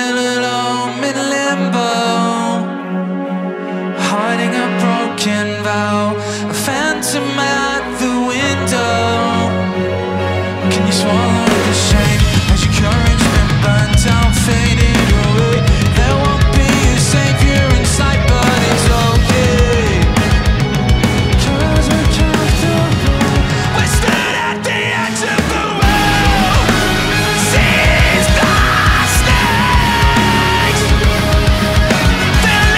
feel alone in limbo, hiding a broken vow, a phantom at the window. Can you swallow the shame as your courage been burnt down, faded away? There won't be a savior in sight, but it's okay, 'cause we're comfortable. We stood at the edge of the world. Seize the stakes. They're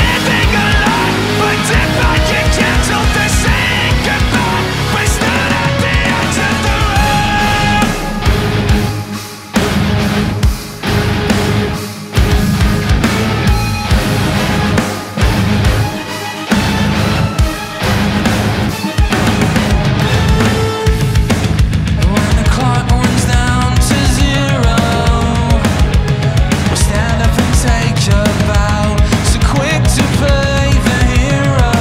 living a life, but if I can cancel this, saying goodbye. We stood at the edge of the world. And when the clock runs down to zero, we'll stand up and take a bow, so quick to play the hero.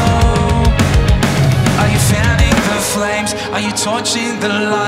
Are you fanning the flames? Are you torching the light?